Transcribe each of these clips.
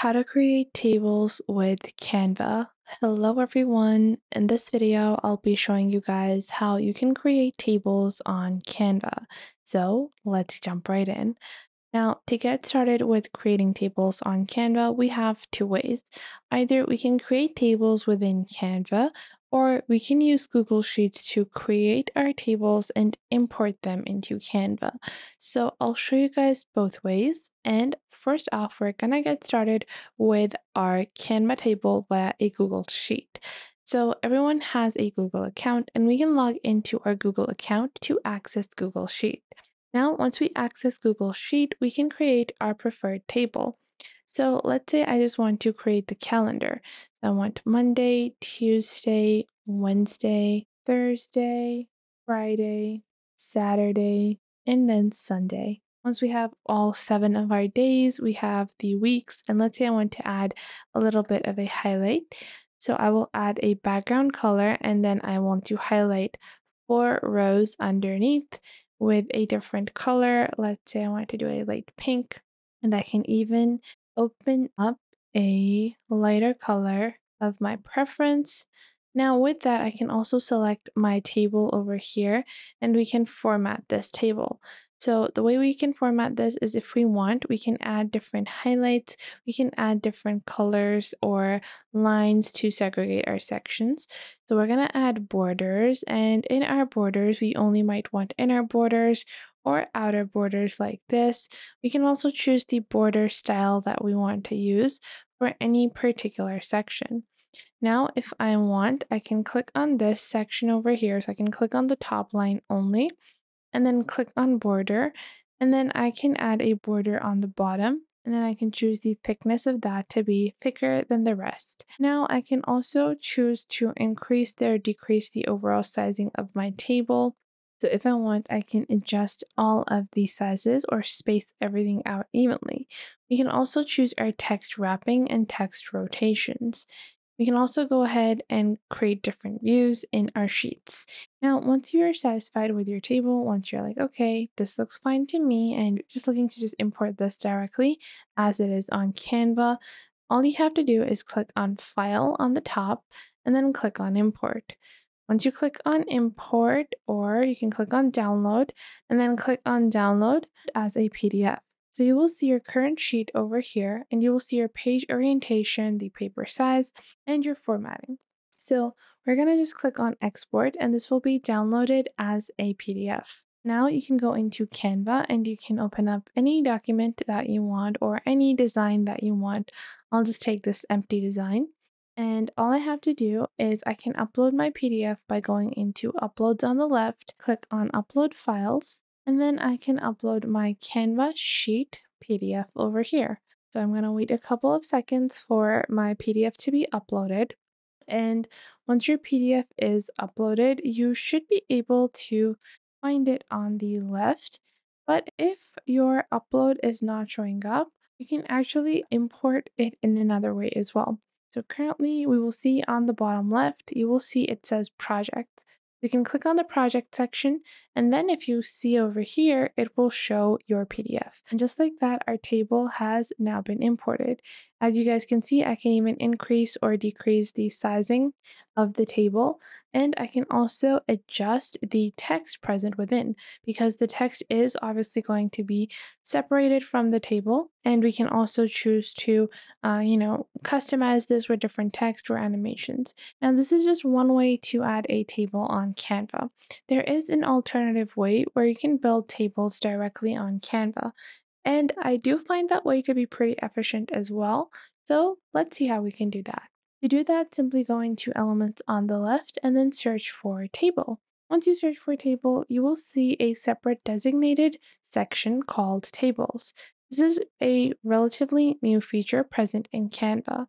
How to create tables with Canva. Hello everyone. In this video, I'll be showing you guys how you can create tables on Canva. So let's jump right in. Now, to get started with creating tables on Canva, we have two ways. Either we can create tables within Canva, or we can use Google Sheets to create our tables and import them into Canva. So I'll show you guys both ways. And first off, we're gonna get started with our Canva table via a Google Sheet. So everyone has a Google account, and we can log into our Google account to access Google Sheet. Now, once we access Google Sheet, we can create our preferred table. So let's say I just want to create the calendar. I want Monday, Tuesday, Wednesday, Thursday, Friday, Saturday, and then Sunday. Once we have all 7 of our days, we have the weeks, and let's say I want to add a little bit of a highlight. So I will add a background color, and then I want to highlight 4 rows underneath with a different color. Let's say I want to do a light pink, and I can even open up a lighter color of my preference. Now with that, I can also select my table over here, and we can format this table. So the way we can format this is, if we want, we can add different highlights, we can add different colors or lines to segregate our sections. So we're going to add borders, and in our borders, we only might want inner borders or outer borders like this. We can also choose the border style that we want to use for any particular section. Now, if I want, I can click on this section over here. So I can click on the top line only, and then click on border, and then I can add a border on the bottom, and then I can choose the thickness of that to be thicker than the rest. Now I can also choose to increase or decrease the overall sizing of my table. So if I want, I can adjust all of the sizes or space everything out evenly. We can also choose our text wrapping and text rotations. We can also go ahead and create different views in our sheets. Now, once you're satisfied with your table, once you're like, okay, this looks fine to me, and just looking to just import this directly as it is on Canva, all you have to do is click on File on the top and then click on Import. Once you click on Import, or you can click on Download and then click on Download as a PDF. So you will see your current sheet over here, and you will see your page orientation, the paper size, and your formatting. So we're going to just click on export, and this will be downloaded as a PDF. Now you can go into Canva, and you can open up any document that you want or any design that you want. I'll just take this empty design, and all I have to do is I can upload my PDF by going into uploads on the left, click on upload files. And then I can upload my Canva sheet PDF over here. So I'm going to wait a couple of seconds for my PDF to be uploaded. And once your PDF is uploaded, you should be able to find it on the left. But if your upload is not showing up, you can actually import it in another way as well. So currently we will see on the bottom left, you will see it says project. You can click on the project section, and then if you see over here, it will show your PDF. And just like that, our table has now been imported. As you guys can see, I can even increase or decrease the sizing of the table, and I can also adjust the text present within, because the text is obviously going to be separated from the table. And we can also choose to, customize this with different text or animations. Now, this is just one way to add a table on Canva. There is an alternative way where you can build tables directly on Canva, and I do find that way to be pretty efficient as well. So let's see how we can do that. To do that, simply go into elements on the left and then search for table. Once you search for table, you will see a separate designated section called tables. This is a relatively new feature present in Canva.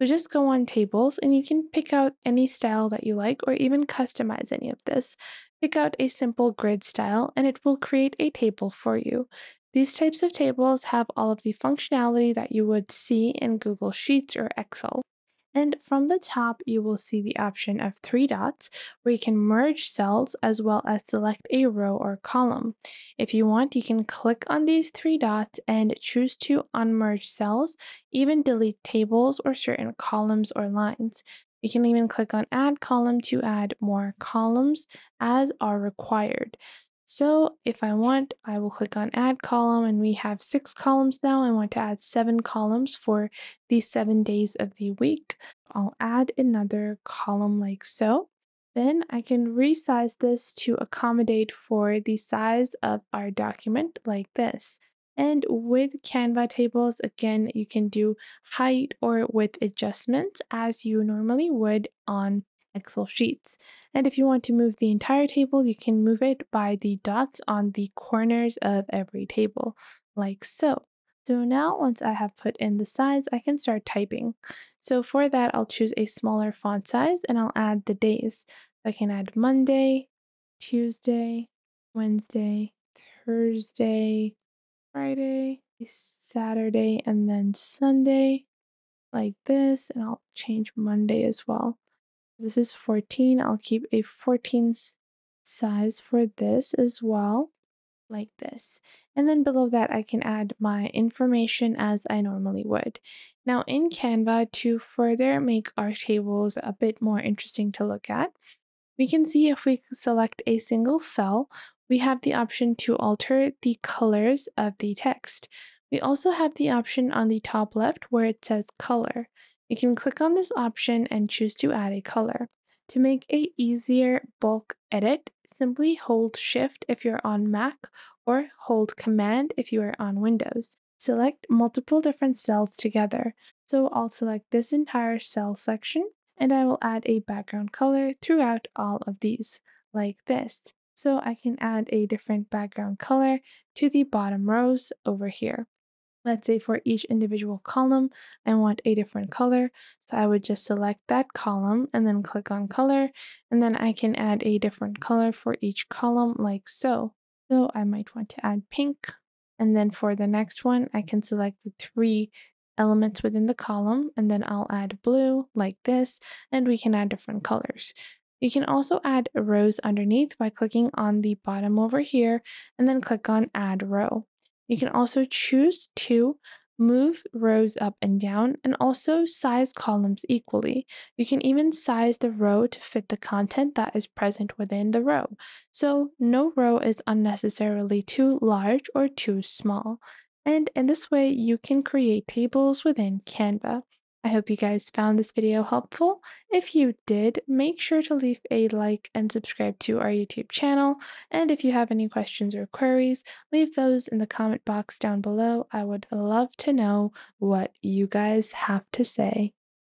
So just go on tables, and you can pick out any style that you like, or even customize any of this. Pick out a simple grid style, and it will create a table for you. These types of tables have all of the functionality that you would see in Google Sheets or Excel. And from the top, you will see the option of three dots where you can merge cells as well as select a row or column. If you want, you can click on these three dots and choose to unmerge cells, even delete tables or certain columns or lines. You can even click on add column to add more columns as are required. So if I want, I will click on add column, and we have 6 columns now. I want to add 7 columns for the 7 days of the week. I'll add another column like so. Then I can resize this to accommodate for the size of our document like this. And with Canva tables, again, you can do height or width adjustments as you normally would on Excel sheets. And if you want to move the entire table, you can move it by the dots on the corners of every table, like so. So now once I have put in the size, I can start typing. So for that, I'll choose a smaller font size and I'll add the days. I can add Monday, Tuesday, Wednesday, Thursday, Friday, Saturday, and then Sunday, like this. And I'll change Monday as well. This is 14. I'll keep a 14 size for this as well, like this. And then below that, I can add my information as I normally would. Now in Canva, to further make our tables a bit more interesting to look at, we can see if we select a single cell, we have the option to alter the colors of the text. We also have the option on the top left where it says color. You can click on this option and choose to add a color. To make an easier bulk edit, simply hold Shift if you're on Mac or hold Command if you are on Windows. Select multiple different cells together. So I'll select this entire cell section and I will add a background color throughout all of these, like this. So I can add a different background color to the bottom rows over here. Let's say for each individual column, I want a different color. So I would just select that column and then click on color. And then I can add a different color for each column like so. So I might want to add pink. And then for the next one, I can select the 3 elements within the column. And then I'll add blue like this. And we can add different colors. You can also add rows underneath by clicking on the bottom over here. And then click on add row. You can also choose to move rows up and down and also size columns equally. You can even size the row to fit the content that is present within the row. So no row is unnecessarily too large or too small. And in this way, you can create tables within Canva. I hope you guys found this video helpful. If you did, make sure to leave a like and subscribe to our YouTube channel. And if you have any questions or queries, leave those in the comment box down below. I would love to know what you guys have to say.